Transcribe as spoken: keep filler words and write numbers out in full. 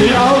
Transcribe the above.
Yo!